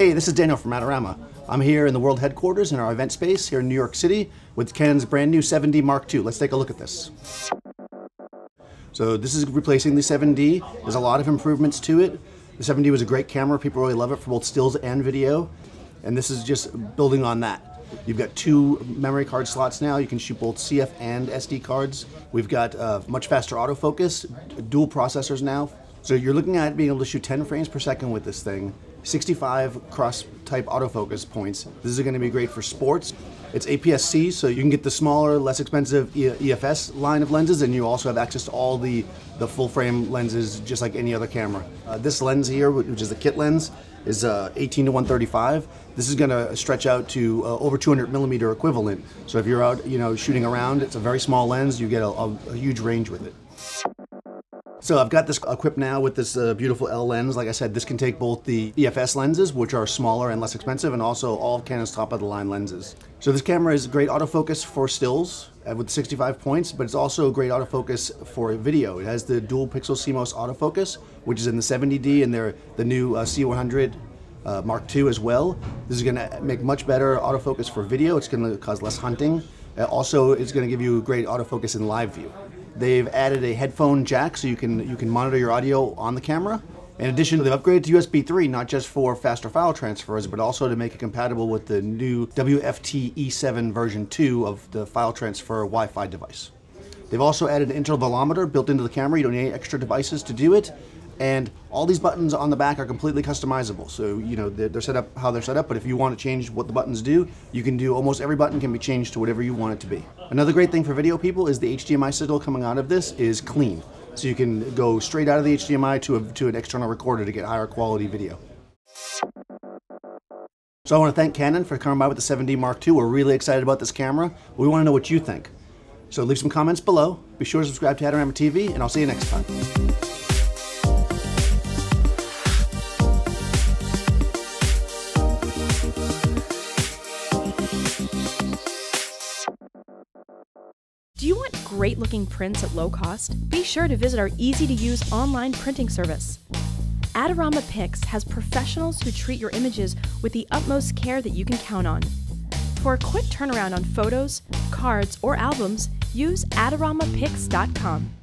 Hey, this is Daniel from Adorama. I'm here in the world headquarters in our event space here in New York City with Canon's brand new 7D Mark II. Let's take a look at this. So this is replacing the 7D. There's a lot of improvements to it. The 7D was a great camera. People really love it for both stills and video. And this is just building on that. You've got two memory card slots now. You can shoot both CF and SD cards. We've got much faster autofocus, dual processors now. So you're looking at being able to shoot 10 frames per second with this thing. 65 cross-type autofocus points. This is going to be great for sports. It's APS-C, so you can get the smaller, less expensive EF-S line of lenses, and you also have access to all the full-frame lenses, just like any other camera. This lens here, which is the kit lens, is 18 to 135. This is going to stretch out to over 200mm equivalent. So if you're out, shooting around, it's a very small lens. You get a huge range with it. So I've got this equipped now with this beautiful L lens. Like I said, this can take both the EF-S lenses, which are smaller and less expensive, and also all of Canon's top-of-the-line lenses. So this camera is great autofocus for stills with 65 points, but it's also great autofocus for video. It has the dual-pixel CMOS autofocus, which is in the 70D and the new C100 Mark II as well. This is going to make much better autofocus for video. It's going to cause less hunting. Also, it's going to give you great autofocus in live view. They've added a headphone jack so you can monitor your audio on the camera. In addition, they've upgraded to USB 3, not just for faster file transfers, but also to make it compatible with the new WFT-E7 version 2 of the file transfer Wi-Fi device. They've also added an intervalometer built into the camera. You don't need any extra devices to do it. And all these buttons on the back are completely customizable. So, they're set up how they're set up, but if you want to change what the buttons do, you can do almost every button can be changed to whatever you want it to be. Another great thing for video people is the HDMI signal coming out of this is clean. So you can go straight out of the HDMI to an external recorder to get higher quality video. So I want to thank Canon for coming by with the 7D Mark II. We're really excited about this camera. We want to know what you think. So leave some comments below. Be sure to subscribe to Adorama TV, and I'll see you next time. Do you want great looking prints at low cost? Be sure to visit our easy to use online printing service. Adorama Pix has professionals who treat your images with the utmost care that you can count on. For a quick turnaround on photos, cards, or albums, use adoramapix.com.